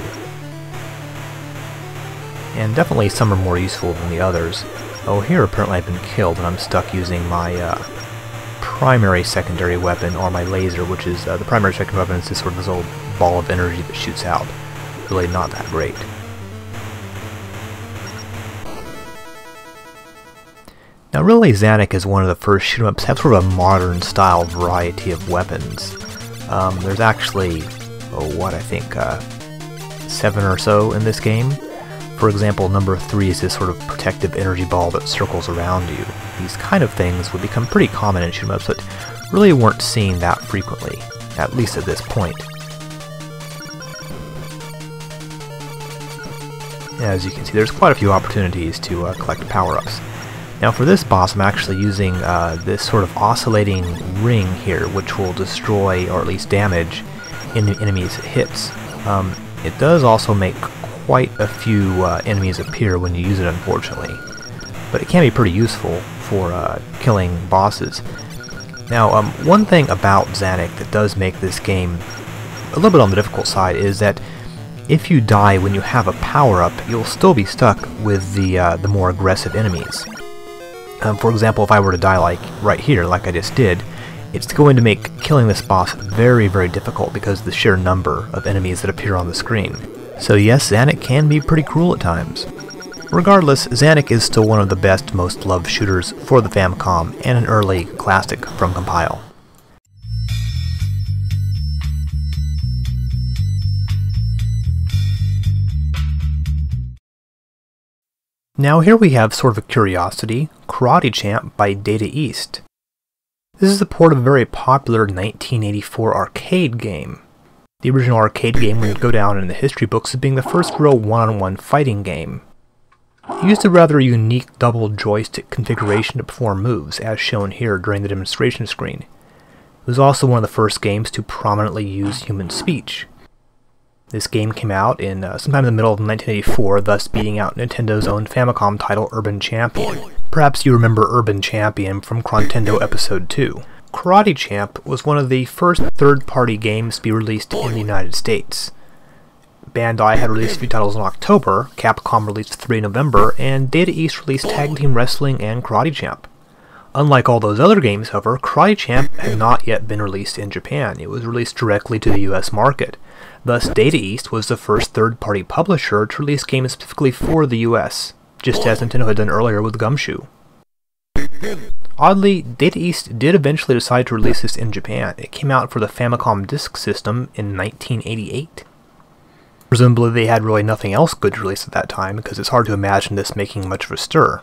And definitely some are more useful than the others. Oh, here apparently I've been killed and I'm stuck using my uh, primary secondary weapon, or my laser, which is uh, the primary secondary weapon is just sort of this old ball of energy that shoots out. Really not that great. Now really, Zanuck is one of the first shoot-em-ups to have sort of a modern style variety of weapons. Um, there's actually, oh what, I think uh, seven or so in this game. For example, number three is this sort of protective energy ball that circles around you. These kind of things would become pretty common in shoot-em-ups, but really weren't seen that frequently, at least at this point. As you can see, there's quite a few opportunities to uh, collect power-ups. Now for this boss, I'm actually using uh, this sort of oscillating ring here, which will destroy, or at least damage, in the enemy's hits. Um, it does also make quite a few uh, enemies appear when you use it, unfortunately. But it can be pretty useful for uh, killing bosses. Now, um, one thing about Zanuck that does make this game a little bit on the difficult side is that if you die when you have a power-up, you'll still be stuck with the, uh, the more aggressive enemies. Um, for example, if I were to die like right here, like I just did, it's going to make killing this boss very, very difficult because of the sheer number of enemies that appear on the screen. So yes, Zanuck can be pretty cruel at times. Regardless, Zanuck is still one of the best, most loved shooters for the Famicom and an early classic from Compile. Now here we have sort of a curiosity, Karate Champ by Data East. This is the port of a very popular nineteen eighty-four arcade game. The original arcade game would go down in the history books as being the first real one-on-one fighting game. It used a rather unique double joystick configuration to perform moves, as shown here during the demonstration screen. It was also one of the first games to prominently use human speech. This game came out in uh, sometime in the middle of nineteen eighty-four, thus beating out Nintendo's own Famicom title Urban Champion. Perhaps you remember Urban Champion from Chrontendo Episode two. Karate Champ was one of the first third-party games to be released in the United States. Bandai had released a few titles in October, Capcom released three in November, and Data East released Tag Team Wrestling and Karate Champ. Unlike all those other games, however, Karate Champ had not yet been released in Japan. It was released directly to the U S market. Thus, Data East was the first third-party publisher to release games specifically for the U S, just as Nintendo had done earlier with Gumshoe. Oddly, Data East did eventually decide to release this in Japan. It came out for the Famicom Disk System in nineteen eighty-eight. Presumably they had really nothing else good to release at that time, because it's hard to imagine this making much of a stir.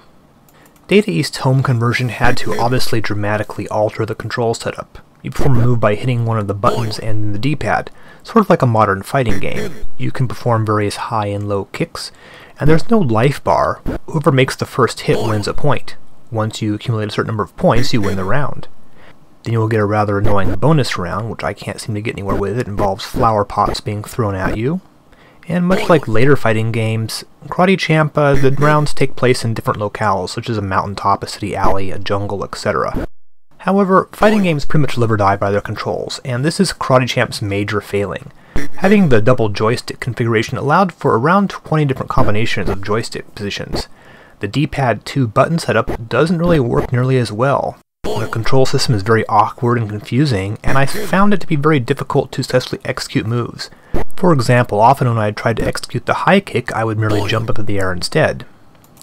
Data East's home conversion had to obviously dramatically alter the control setup. You perform a move by hitting one of the buttons and the D-pad, sort of like a modern fighting game. You can perform various high and low kicks, and there's no life bar. Whoever makes the first hit wins a point. Once you accumulate a certain number of points, you win the round. Then you'll get a rather annoying bonus round, which I can't seem to get anywhere with. It involves flower pots being thrown at you. And much like later fighting games, Karate Champ, uh, the rounds take place in different locales, such as a mountaintop, a city alley, a jungle, et cetera. However, fighting games pretty much live or die by their controls, and this is Karate Champ's major failing. Having the double joystick configuration allowed for around twenty different combinations of joystick positions. The D-pad two button setup doesn't really work nearly as well. The control system is very awkward and confusing, and I found it to be very difficult to successfully execute moves. For example, often when I tried to execute the high kick, I would merely jump up in the air instead.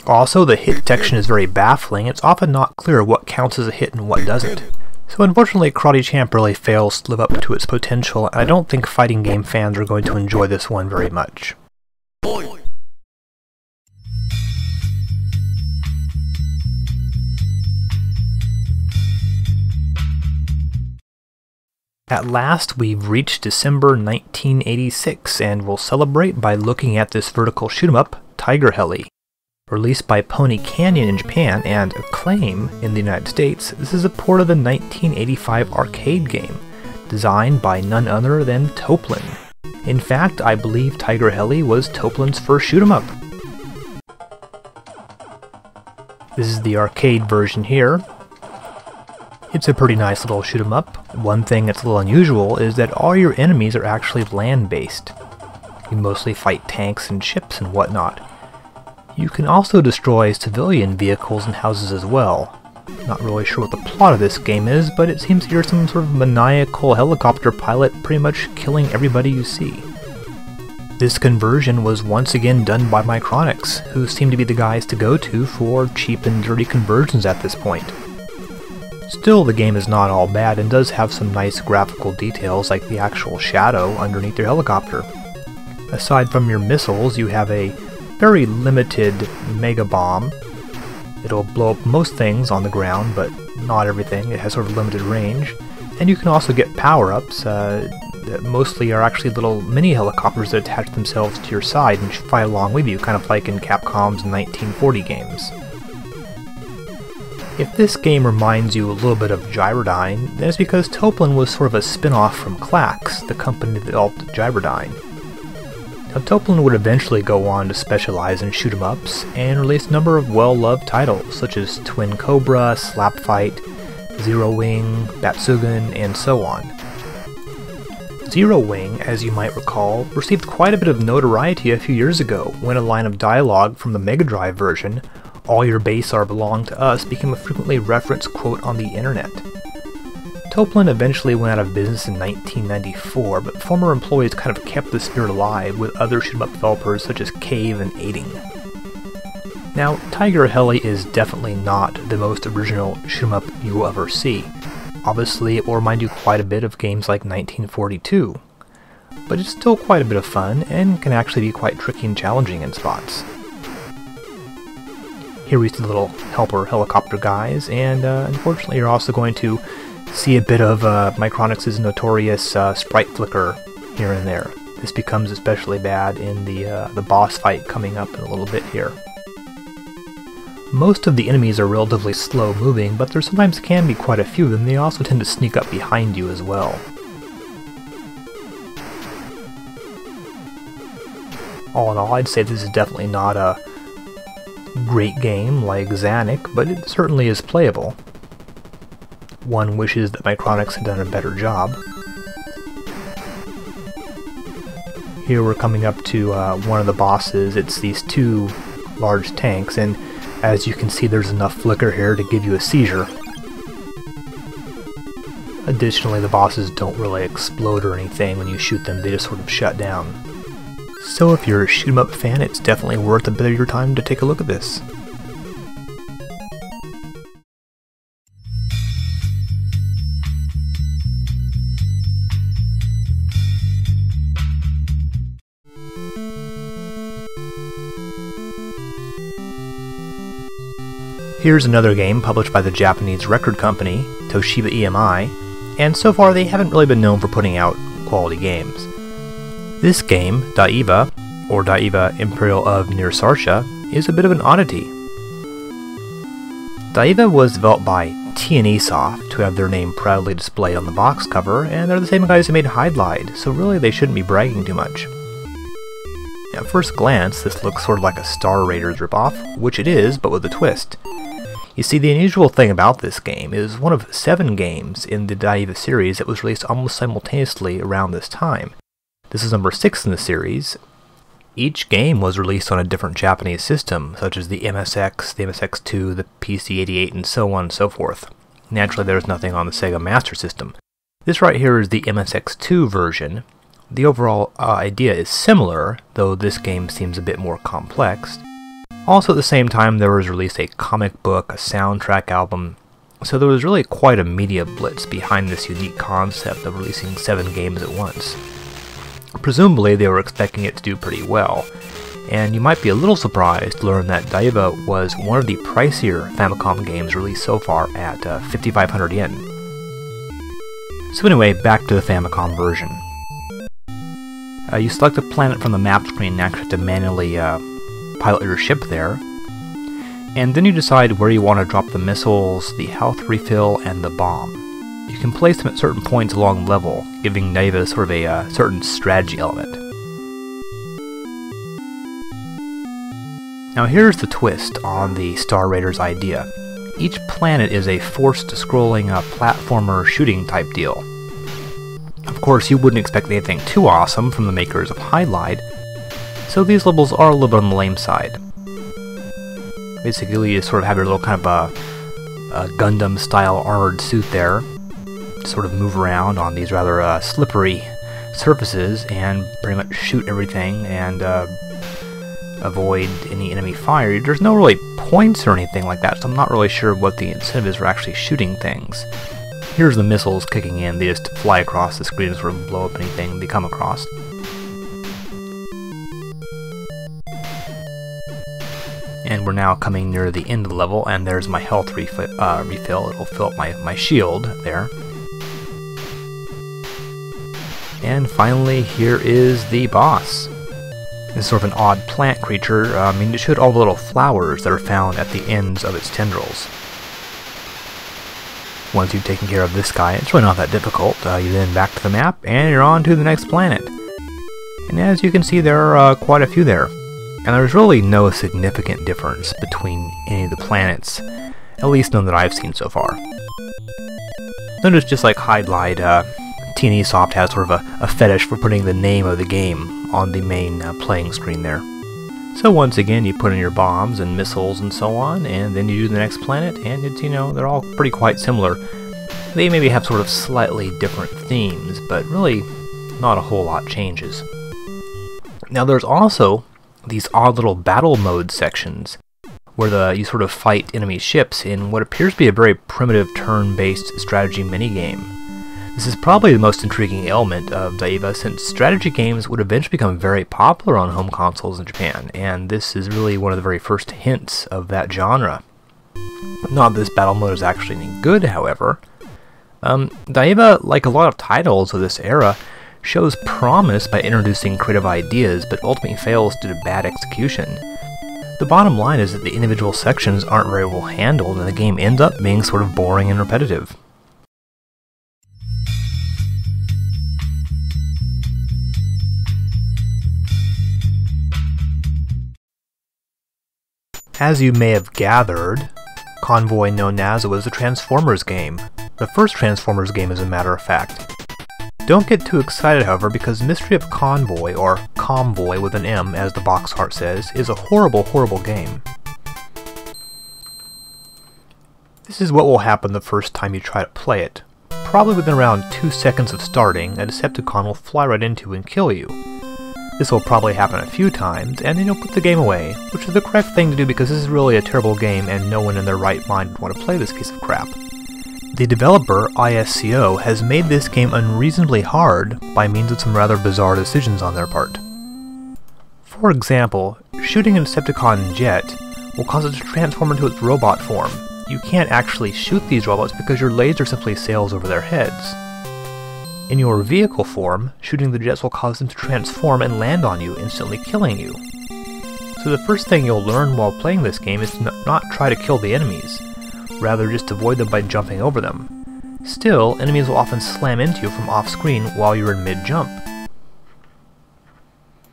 Also, the hit detection is very baffling. It's often not clear what counts as a hit and what doesn't. So unfortunately, Karate Champ really fails to live up to its potential, and I don't think fighting game fans are going to enjoy this one very much. At last, we've reached December nineteen eighty-six, and we'll celebrate by looking at this vertical shoot-em-up, Tiger Heli. Released by Pony Canyon in Japan and Acclaim in the United States, this is a port of a nineteen eighty-five arcade game, designed by none other than Toplin. In fact, I believe Tiger Heli was Toplin's first shoot-em-up. This is the arcade version here. It's a pretty nice little shoot 'em up. One thing that's a little unusual is that all your enemies are actually land-based. You mostly fight tanks and ships and whatnot. You can also destroy civilian vehicles and houses as well. Not really sure what the plot of this game is, but it seems you're some sort of maniacal helicopter pilot pretty much killing everybody you see. This conversion was once again done by Micronics, who seem to be the guys to go to for cheap and dirty conversions at this point. Still, the game is not all bad and does have some nice graphical details like the actual shadow underneath your helicopter. Aside from your missiles, you have a very limited mega bomb. It'll blow up most things on the ground, but not everything. It has sort of limited range. And you can also get power-ups uh, that mostly are actually little mini helicopters that attach themselves to your side and fly along with you, kind of like in Capcom's nineteen forty games. If this game reminds you a little bit of Gyrodyne, that's because Toplin was sort of a spin-off from Clax, the company that developed Gyrodyne. Now, Toplin would eventually go on to specialize in shoot-em-ups and release a number of well-loved titles such as Twin Cobra, Slap Fight, Zero Wing, Batsugan, and so on. Zero Wing, as you might recall, received quite a bit of notoriety a few years ago when a line of dialogue from the Mega Drive version, "All your base are belong to us," became a frequently referenced quote on the internet. Toplin eventually went out of business in nineteen ninety-four, but former employees kind of kept the spirit alive with other shoot 'em up developers such as Cave and Aiding. Now, Tiger Heli is definitely not the most original shoot 'em up you will ever see. Obviously, it will remind you quite a bit of games like nineteen forty-two, but it's still quite a bit of fun and can actually be quite tricky and challenging in spots. Here we see the little helper helicopter guys, and uh, unfortunately you're also going to see a bit of uh, Micronics' notorious uh, sprite flicker here and there. This becomes especially bad in the, uh, the boss fight coming up in a little bit here. Most of the enemies are relatively slow moving, but there sometimes can be quite a few of them. They also tend to sneak up behind you as well. All in all, I'd say this is definitely not a great game like Zanuck, but it certainly is playable. One wishes that Micronics had done a better job. Here we're coming up to uh, one of the bosses. It's these two large tanks, and as you can see, there's enough flicker here to give you a seizure. Additionally, the bosses don't really explode or anything when you shoot them, they just sort of shut down. So if you're a shoot 'em up fan, it's definitely worth a bit of your time to take a look at this. Here's another game published by the Japanese record company, Toshiba E M I, and so far they haven't really been known for putting out quality games. This game, Daiba, or Daiba Imperial of Near Sartia, is a bit of an oddity. Daiba was developed by T and E Soft, who have their name proudly displayed on the box cover, and they're the same guys who made Hydlide, so really they shouldn't be bragging too much. At first glance, this looks sort of like a Star Raiders ripoff, which it is, but with a twist. You see, the unusual thing about this game is one of seven games in the Daiba series that was released almost simultaneously around this time. This is number six in the series. Each game was released on a different Japanese system, such as the M S X, the M S X two, the P C eighty-eight, and so on and so forth. Naturally, there's nothing on the Sega Master System. This right here is the M S X two version. The overall uh, idea is similar, though this game seems a bit more complex. Also at the same time, there was released a comic book, a soundtrack album, so there was really quite a media blitz behind this unique concept of releasing seven games at once. Presumably, they were expecting it to do pretty well, and you might be a little surprised to learn that Daiba was one of the pricier Famicom games released so far at uh, fifty-five hundred yen. So anyway, back to the Famicom version. Uh, you select a planet from the map screen and actually have to manually uh, pilot your ship there. And then you decide where you want to drop the missiles, the health refill, and the bomb. You can place them at certain points along the level, giving Naiva sort of a uh, certain strategy element. Now here's the twist on the Star Raiders idea. Each planet is a forced scrolling uh, platformer shooting type deal. Of course, you wouldn't expect anything too awesome from the makers of Hydlide, so these levels are a little bit on the lame side. Basically, you sort of have your little kind of a, a Gundam-style armored suit there, sort of move around on these rather uh, slippery surfaces and pretty much shoot everything and uh, avoid any enemy fire. There's no really points or anything like that, so I'm not really sure what the incentive is for actually shooting things. Here's the missiles kicking in. They just fly across the screen and sort of blow up anything they come across. And we're now coming near the end of the level, and there's my health refi uh, refill. It'll fill up my, my shield there. And finally, here is the boss. It's sort of an odd plant creature. I mean, it showed all the little flowers that are found at the ends of its tendrils. Once you've taken care of this guy, it's really not that difficult. Uh, you then back to the map, and you're on to the next planet. And as you can see, there are uh, quite a few there. And there's really no significant difference between any of the planets, at least none that I've seen so far. Notice, just like Hydlide, uh, T and E Soft has sort of a, a fetish for putting the name of the game on the main uh, playing screen there. So once again, you put in your bombs and missiles and so on, and then you do the next planet, and it's, you know, they're all pretty quite similar. They maybe have sort of slightly different themes, but really not a whole lot changes. Now there's also these odd little battle mode sections, where the you sort of fight enemy ships in what appears to be a very primitive turn-based strategy minigame. This is probably the most intriguing element of Daiba, since strategy games would eventually become very popular on home consoles in Japan, and this is really one of the very first hints of that genre. Not that this battle mode is actually any good, however. Um, Daiba, like a lot of titles of this era, shows promise by introducing creative ideas, but ultimately fails due to bad execution. The bottom line is that the individual sections aren't very well handled, and the game ends up being sort of boring and repetitive. As you may have gathered, Convoy no Nazo is a Transformers game. The first Transformers game, as a matter of fact. Don't get too excited, however, because Mystery of Convoy, or Convoy with an M as the box art says, is a horrible, horrible game. This is what will happen the first time you try to play it. Probably within around two seconds of starting, a Decepticon will fly right into and kill you. This will probably happen a few times, and then you'll put the game away, which is the correct thing to do because this is really a terrible game and no one in their right mind would want to play this piece of crap. The developer, I S C O, has made this game unreasonably hard by means of some rather bizarre decisions on their part. For example, shooting a Decepticon jet will cause it to transform into its robot form. You can't actually shoot these robots because your laser simply sails over their heads. In your vehicle form, shooting the jets will cause them to transform and land on you, instantly killing you. So the first thing you'll learn while playing this game is to not try to kill the enemies, rather just avoid them by jumping over them. Still, enemies will often slam into you from off-screen while you're in mid-jump.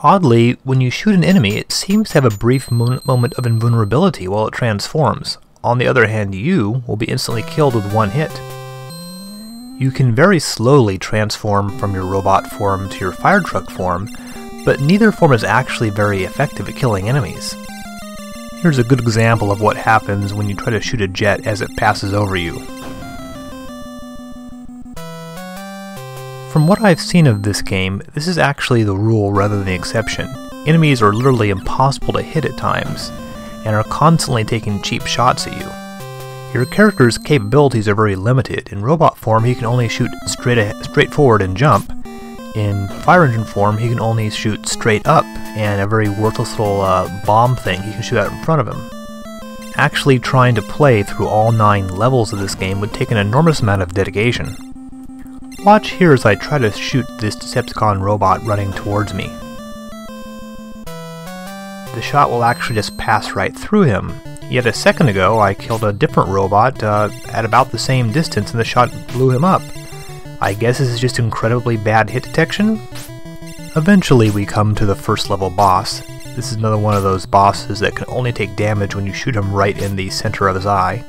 Oddly, when you shoot an enemy, it seems to have a brief moment of invulnerability while it transforms. On the other hand, you will be instantly killed with one hit. You can very slowly transform from your robot form to your fire truck form, but neither form is actually very effective at killing enemies. Here's a good example of what happens when you try to shoot a jet as it passes over you. From what I've seen of this game, this is actually the rule rather than the exception. Enemies are literally impossible to hit at times, and are constantly taking cheap shots at you. Your character's capabilities are very limited. In robot form, he can only shoot straight, ahead, straight forward and jump. In fire engine form, he can only shoot straight up, and a very worthless little uh, bomb thing he can shoot out in front of him. Actually trying to play through all nine levels of this game would take an enormous amount of dedication. Watch here as I try to shoot this Decepticon robot running towards me. The shot will actually just pass right through him. Yet a second ago, I killed a different robot uh, at about the same distance and the shot blew him up. I guess this is just incredibly bad hit detection? Eventually we come to the first level boss. This is another one of those bosses that can only take damage when you shoot him right in the center of his eye.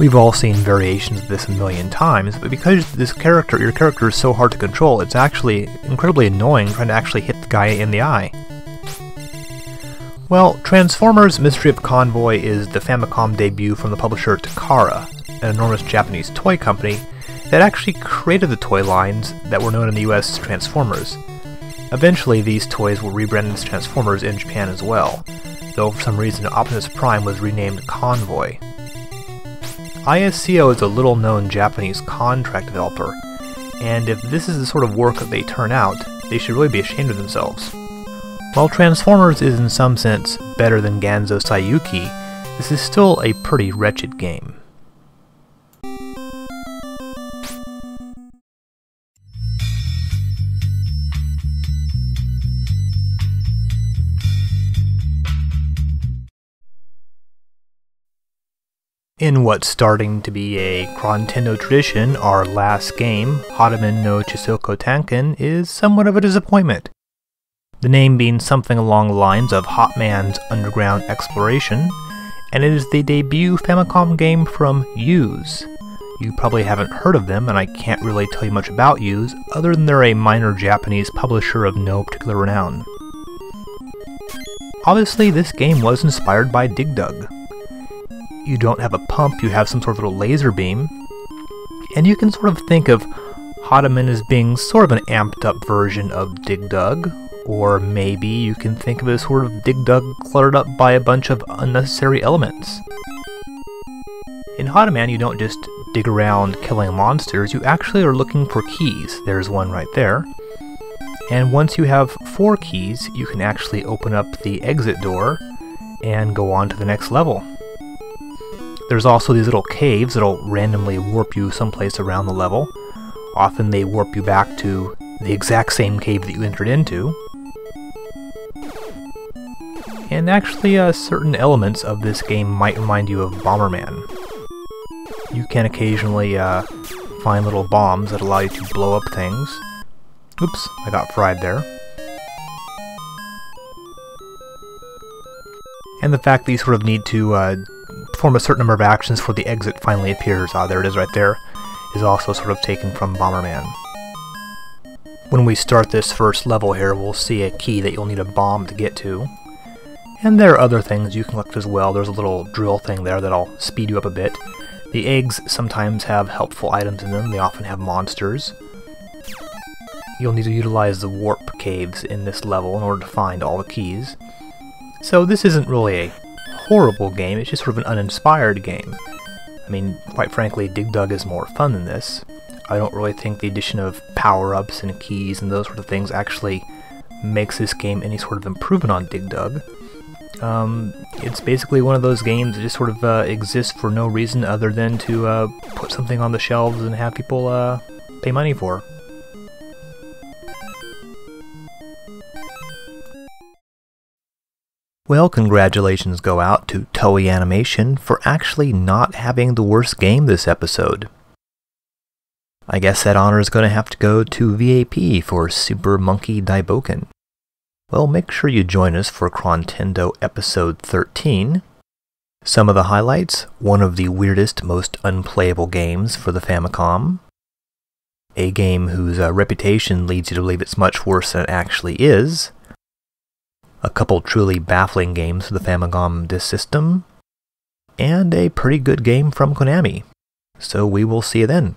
We've all seen variations of this a million times, but because this character, your character is so hard to control, it's actually incredibly annoying trying to actually hit the guy in the eye. Well, Transformers Mystery of Convoy is the Famicom debut from the publisher Takara, an enormous Japanese toy company that actually created the toy lines that were known in the U S as Transformers. Eventually, these toys were rebranded as Transformers in Japan as well, though for some reason Optimus Prime was renamed Convoy. I S C O is a little-known Japanese contract developer, and if this is the sort of work that they turn out, they should really be ashamed of themselves. While Transformers is in some sense better than Ganso Saiyuuki, this is still a pretty wretched game. In what's starting to be a Chrontendo tradition, our last game, Harumen no Chisoko Tanken, is somewhat of a disappointment. The name being something along the lines of Hotman's Underground Exploration, and it is the debut Famicom game from U's. You probably haven't heard of them, and I can't really tell you much about U's, other than they're a minor Japanese publisher of no particular renown. Obviously, this game was inspired by Dig Dug. You don't have a pump, you have some sort of little laser beam, and you can sort of think of Harumen as being sort of an amped-up version of Dig Dug. Or maybe you can think of it as sort of Dig Dug cluttered up by a bunch of unnecessary elements. In Harumen, you don't just dig around killing monsters, you actually are looking for keys. There's one right there. And once you have four keys, you can actually open up the exit door and go on to the next level. There's also these little caves that'll randomly warp you someplace around the level. Often they warp you back to the exact same cave that you entered into. And actually, uh, certain elements of this game might remind you of Bomberman. You can occasionally uh, find little bombs that allow you to blow up things. Oops, I got fried there. And the fact that you sort of need to uh, perform a certain number of actions before the exit finally appears, ah, there it is right there, is also sort of taken from Bomberman. When we start this first level here, we'll see a key that you'll need a bomb to get to. And there are other things you can collect as well. There's a little drill thing there that'll speed you up a bit. The eggs sometimes have helpful items in them. They often have monsters. You'll need to utilize the warp caves in this level in order to find all the keys. So this isn't really a horrible game, it's just sort of an uninspired game. I mean, quite frankly, Dig Dug is more fun than this. I don't really think the addition of power-ups and keys and those sort of things actually makes this game any sort of improvement on Dig Dug. Um, it's basically one of those games that just sort of uh, exists for no reason other than to uh, put something on the shelves and have people uh, pay money for. Well, congratulations go out to Toei Animation for actually not having the worst game this episode. I guess that honor is going to have to go to V A P for Super Monkey Daibouken. Well, make sure you join us for Chrontendo Episode thirteen. Some of the highlights, one of the weirdest, most unplayable games for the Famicom. A game whose uh, reputation leads you to believe it's much worse than it actually is. A couple truly baffling games for the Famicom Disk System. And a pretty good game from Konami. So we will see you then.